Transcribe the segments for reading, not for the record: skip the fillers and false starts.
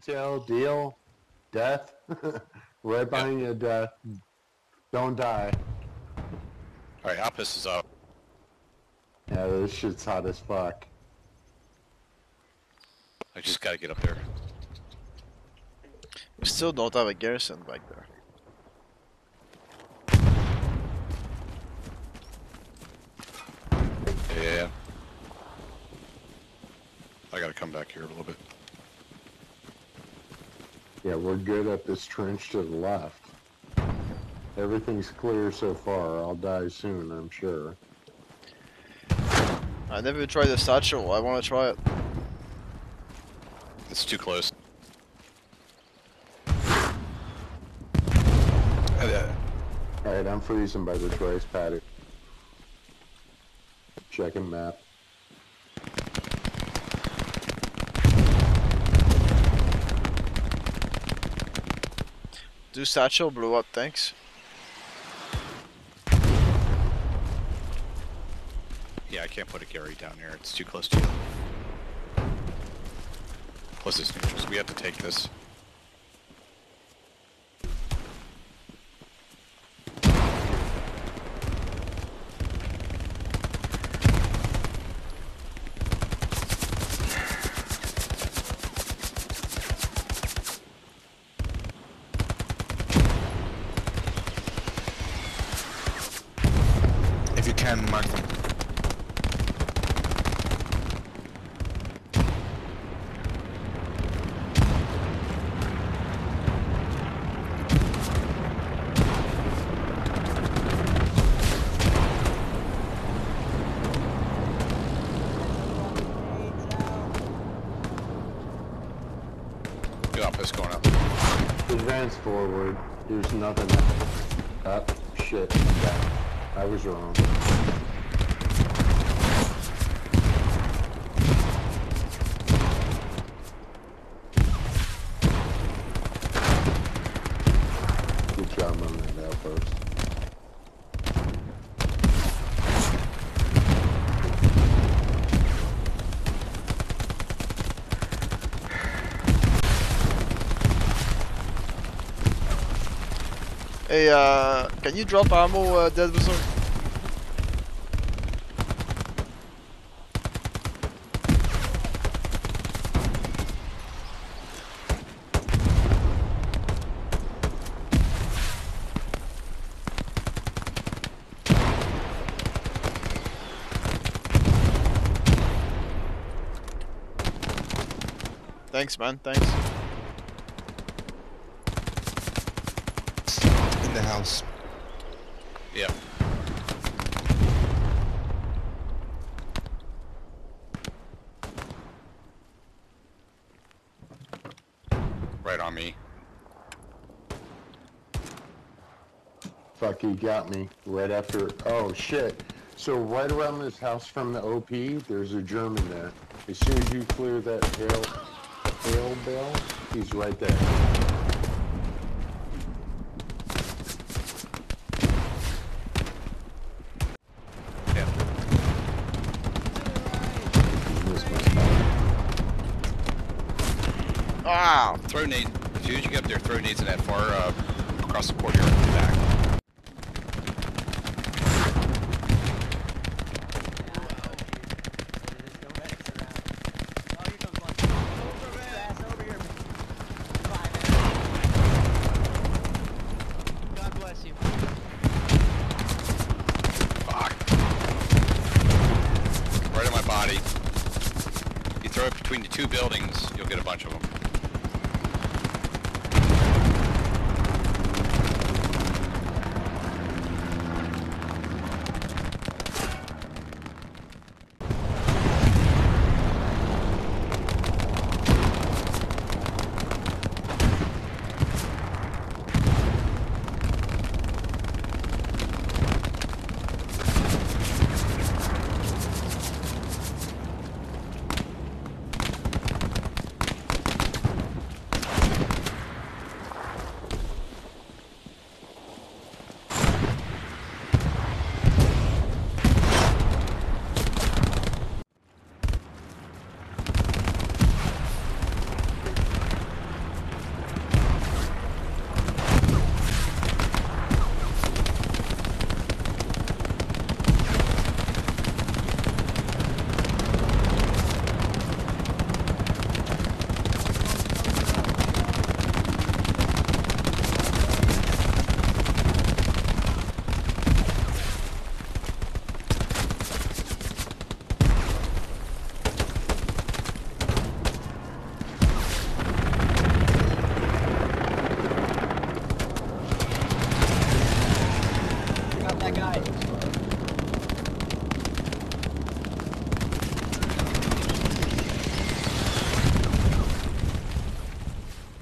detail, deal, death. Right behind you, death. Don't die. Alright, Opus is up. Yeah, this shit's hot as fuck. I just gotta get up there. We still don't have a garrison back there. Yeah. I gotta come back here a little bit. Yeah, we're good at this trench to the left. Everything's clear so far. I'll die soon, I'm sure. I never tried the satchel. I want to try it. It's too close. Alright, I'm freezing by this race paddock. Checking map. Do satchel blew up, thanks. Yeah, I can't put a carry down here. It's too close to you. Plus it's neutrals. We have to take this. Forward, there's nothing up. Oh, shit, I was wrong. Good job on that outpost. Hey, can you drop ammo, Dead Wizard? Thanks, man, thanks. House. Yep. Right on me. Fuck, he got me right after. Oh shit. So right around this house from the OP, there's a German there. As soon as you clear that hail bell, he's right there. Throw nades. As soon as you get up there, throw nades in that far across the courtyard in the back. Fuck. Right on my body. You throw it between the two buildings, you'll get a bunch of them.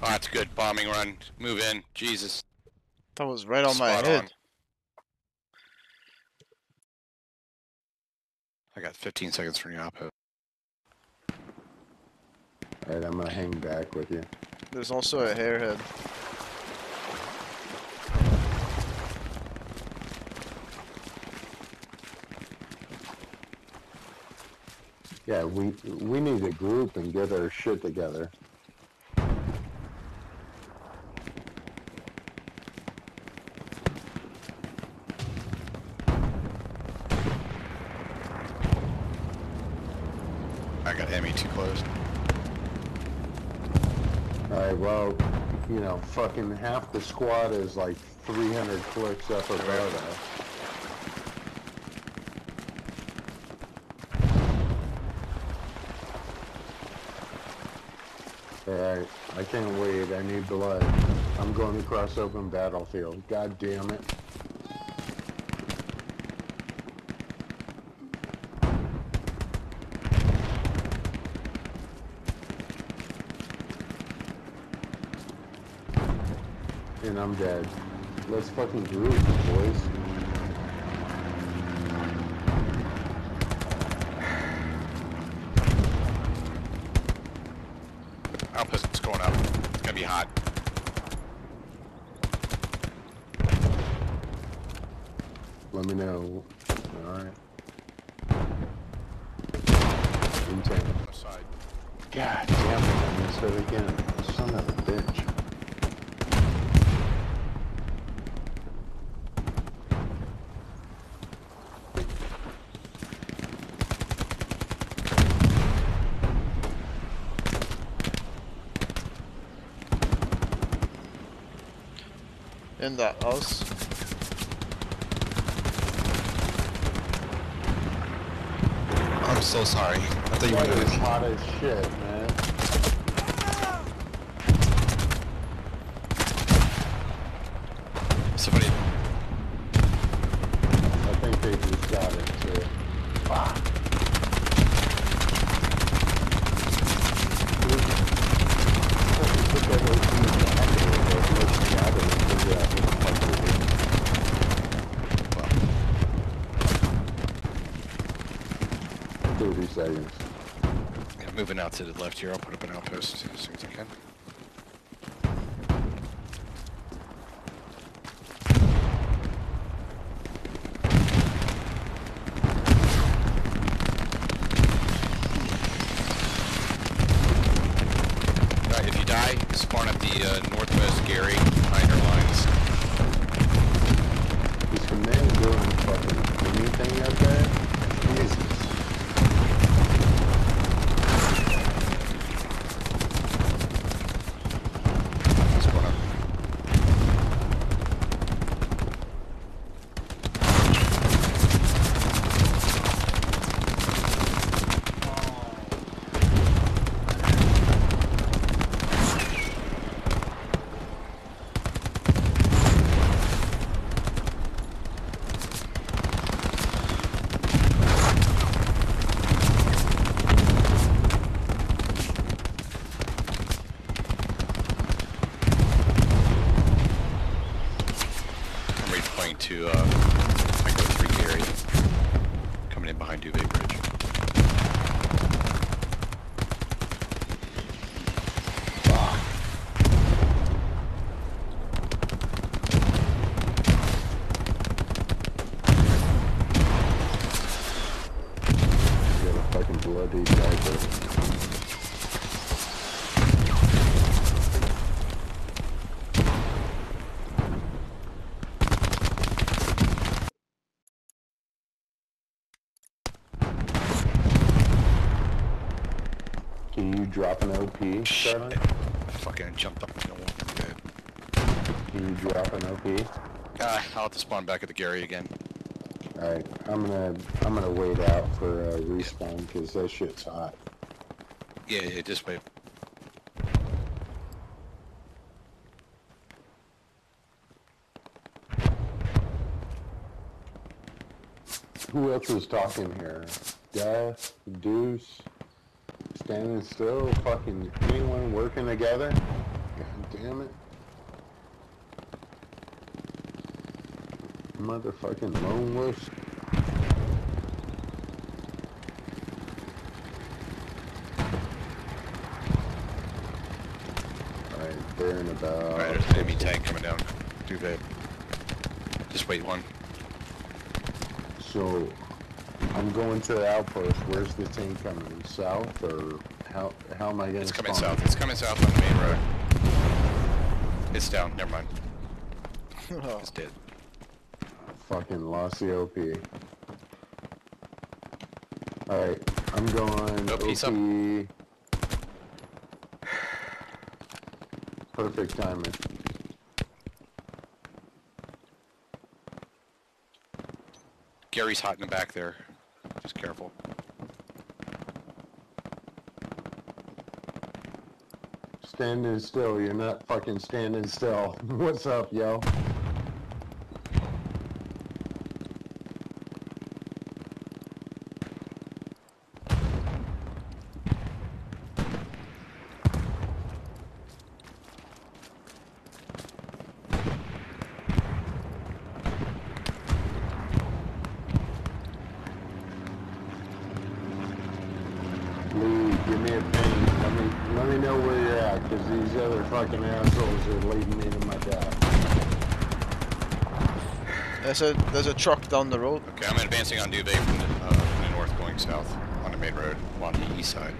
Oh, that's good. Bombing run. Move in. Jesus. That was right on my head. I got 15 seconds from your outpost. Alright, I'm gonna hang back with you. There's also a hairhead. Yeah, we need to group and get our shit together. I got Emmy too close. Alright, well, you know, fucking half the squad is like 300 clicks up above us. Alright, I can't wait. I need blood. I'm going across open battlefield. God damn it. And I'm dead. Let's fucking group, boys. Outpost going up. It's gonna be hot. Let me know. Alright. Intent. God damn it, I missed it again. Son of a bitch. In the house. I'm so sorry. I thought you were doing hot as shit, man. Somebody. I think they just got it too. Seconds. Yeah, moving out to the left here, I'll put up an outpost as soon as I can. Alright, if you die, spawn at the northwest Gary behind our lines. Is the man doing fucking anything out there? Jesus. To I go 3 Gary coming in behind Duvet Bridge. Wow. You got a fucking bloody diaper. Can you drop an OP, Starling? I fucking jumped up in the wall. Can you drop an OP? I'll have to spawn back at the Gary again. Alright, I'm gonna wait out for a respawn because that shit's hot. Yeah, just wait. Who else is talking here? Death, Deuce, Standing Still, fucking anyone working together? God damn it. Motherfucking lone wolf. Alright, they're in about... Alright, there's an enemy tank coming down. Duvet. Just wait one. So, I'm going to the outpost. Where's the tank coming? South, or how am I gonna spawn? It's coming south on the main road. It's down, never mind. It's dead. Fucking lost the OP. Alright, I'm going OP's OP. Perfect timing. Gary's hot in the back there. Just careful. Standing still, you're not fucking standing still. What's up, yo? Give me a ping. Let me know where you're at, because these other fucking assholes are leading me to my death. There's a truck down the road. Okay, I'm advancing on Duvet from the north, going south on the main road, on the east side.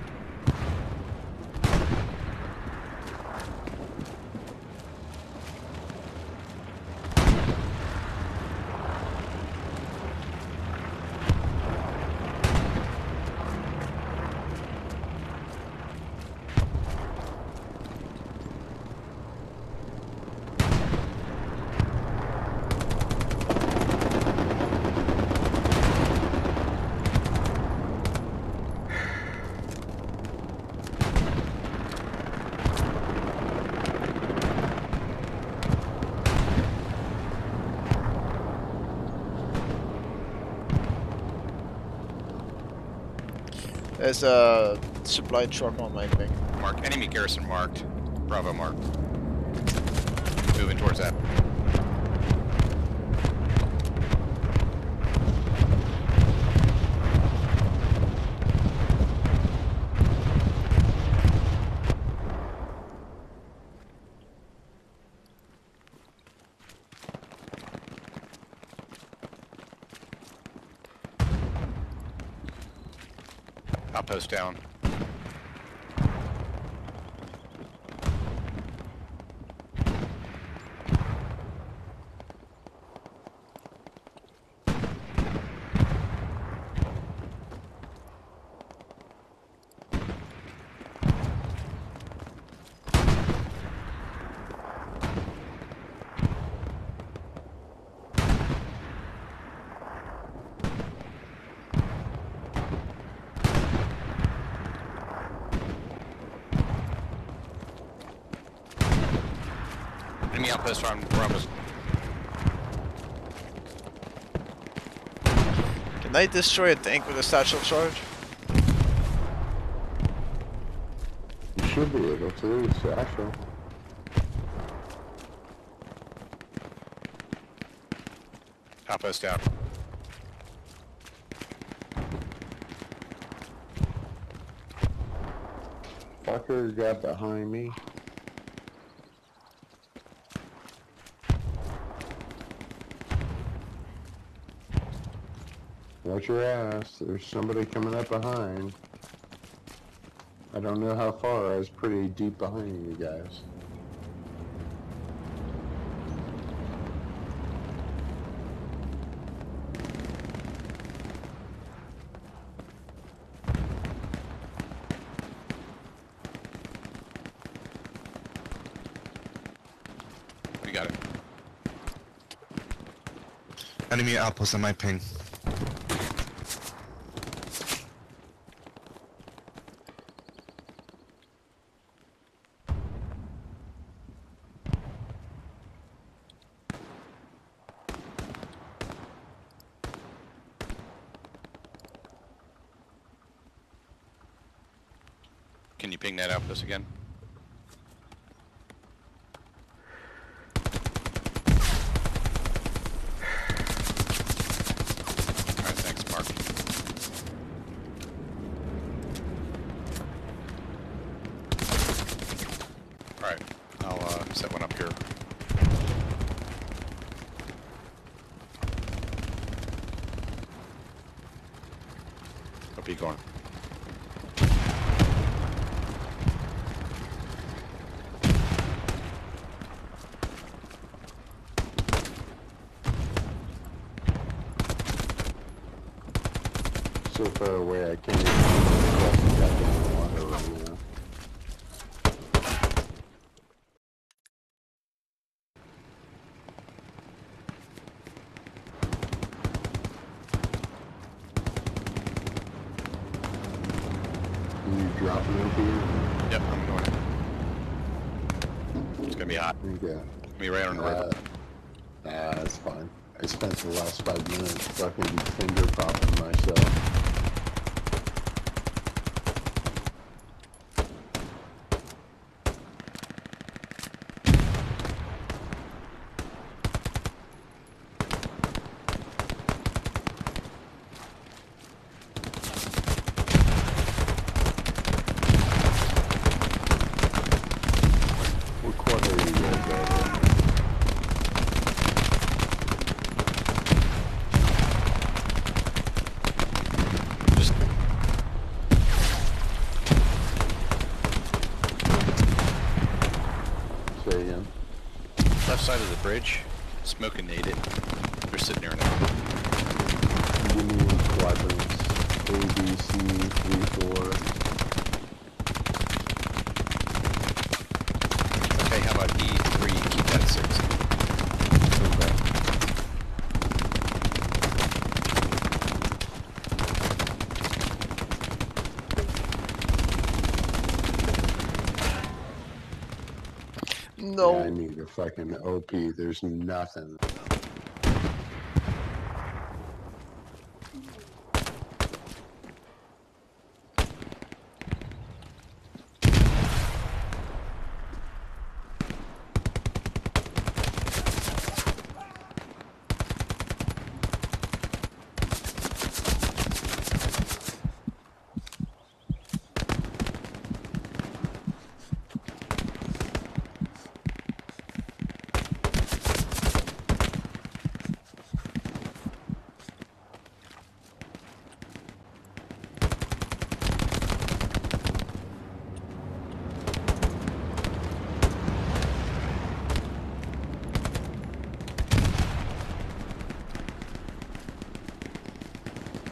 There's a supply truck on my thing. Mark, enemy garrison marked. Bravo marked. Moving towards that. Outpost down. Outpost on Bravo. Can I destroy a tank with a satchel charge? You should be able to, satchel. Outpost down. Fucker got behind me. Watch your ass, there's somebody coming up behind. I don't know how far, I was pretty deep behind you guys. We got it. Enemy outpost on my ping. Can you ping that out for us again? So far away I can't even cross the water. Can you drop it over here? Yep, I'm going in. It's gonna be hot. Yeah. Be right on the river. Nah, that's fine. I spent the last 5 minutes fucking finger popping myself. Side of the bridge, smoke and nade it. They're sitting here now. Give me quadrants. A, B, C, 3, 4. Okay, how about E3? Keep that 6. No. Yeah, I need a fucking OP. There's nothing.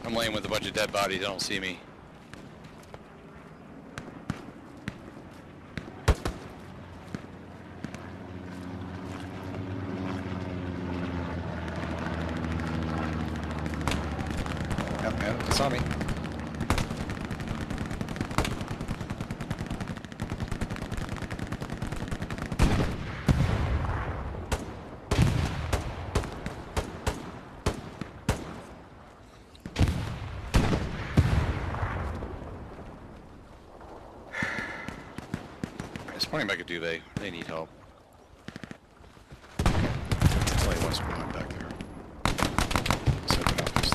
I'm laying with a bunch of dead bodies, they don't see me. Yep, yep, they saw me. I think I could do they need help. There's only one spawn back there. Let's open up this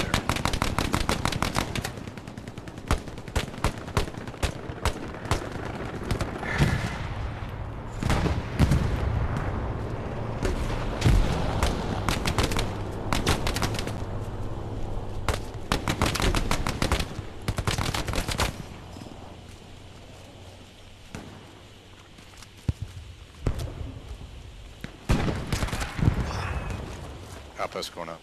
outpost going up.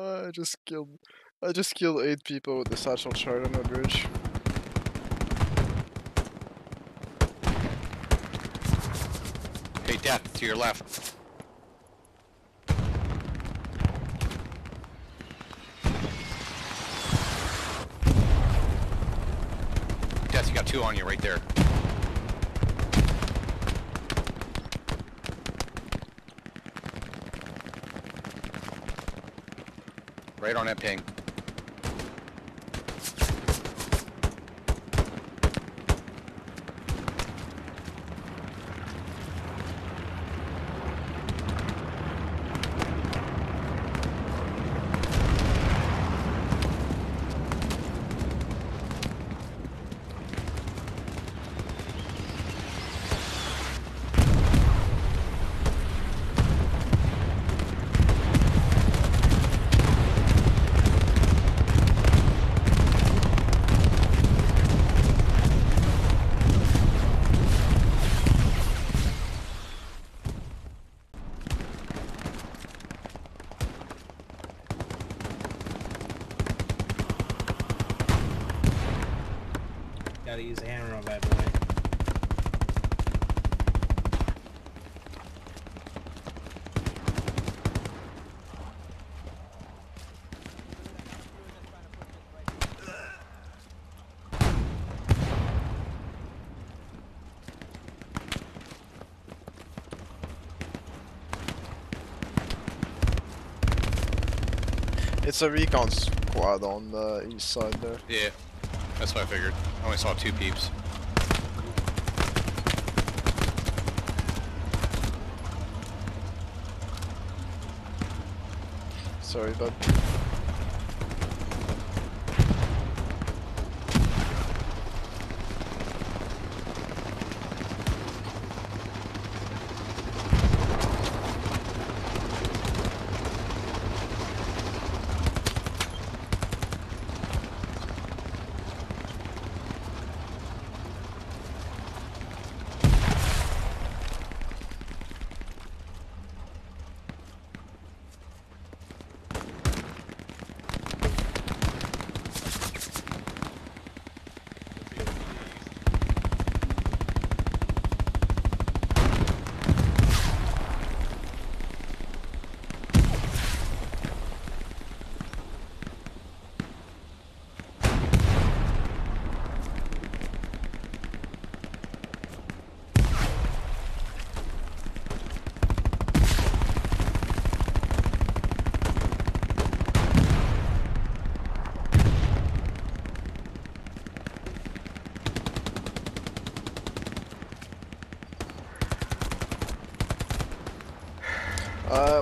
I just killed I just killed 8 people with the satchel charge on that bridge. Hey, Dad, to your left. Death, you got 2 on you right there. Right on that ping. Gotta use the hammer on that boy. It's a recon squad on the east side there. Yeah. That's what I figured. I only saw 2 peeps. Sorry, bud.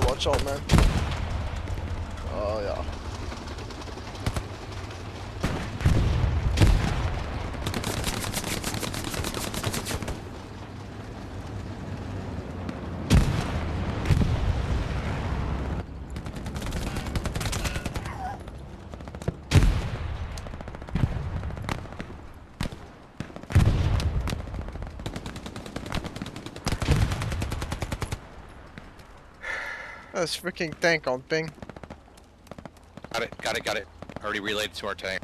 Watch out, man. Oh, yeah. This freaking tank on ping. Got it, got it, got it. Already relayed to our tank.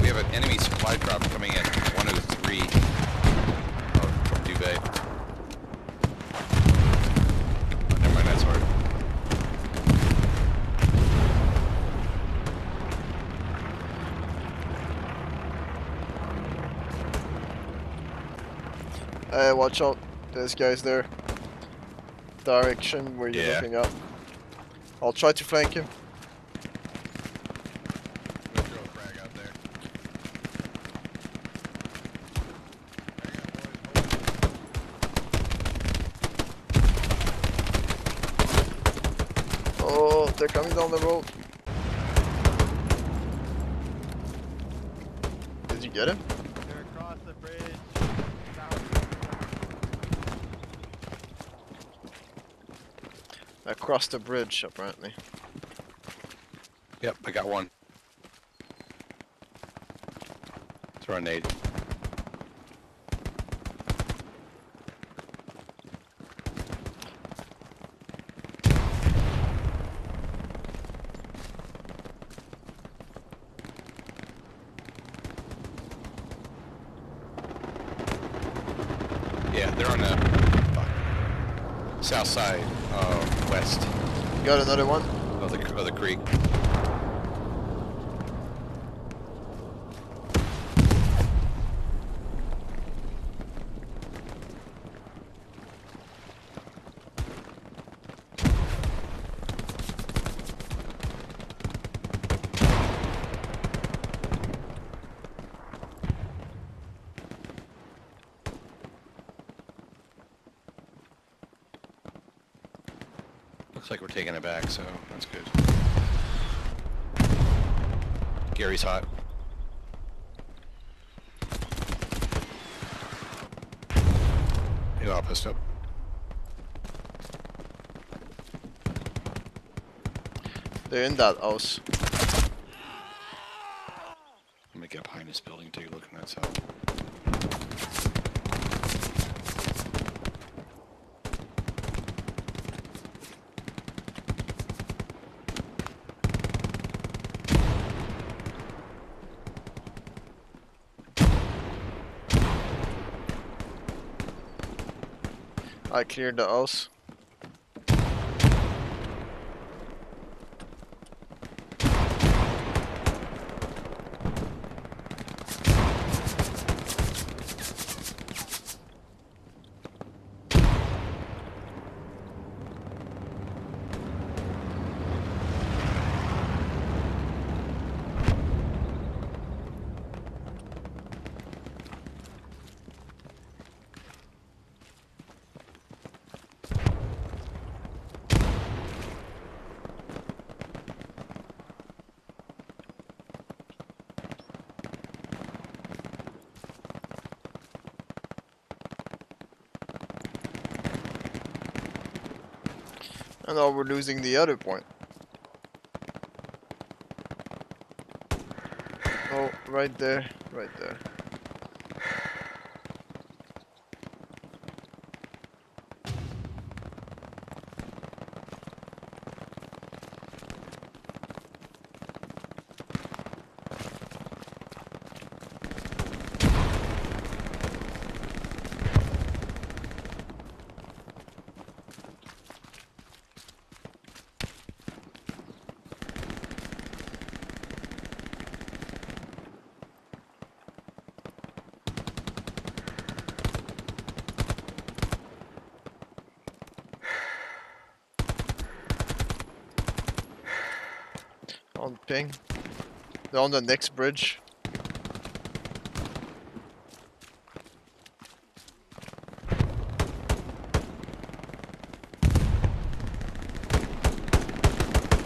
We have an enemy supply drop coming in. 103. From Duvet. Oh, never mind, that's hard. Hey, watch out, there's guys there. Direction where you're looking up. I'll try to flank him. We'll throw a frag out there. Oh, they're coming down the road. Did you get him? They're across the bridge. Across the bridge, apparently. Yep, I got one. Throw a nade. They're on the south side, west. Got another one? Of the creek. Looks like we're taking it back, so that's good. Gary's hot. He's all pissed up. They're in that house. Let me get behind this building and take a look on that side. I cleared the house. And now we're losing the other point. Oh, right there, right there. On ping. They're on the next bridge.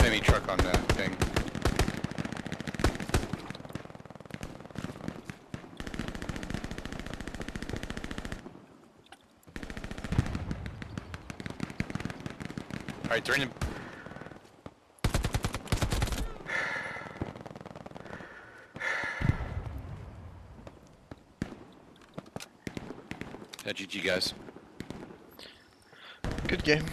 Enemy truck on that thing. Alright, they're in the... GG guys. Good game.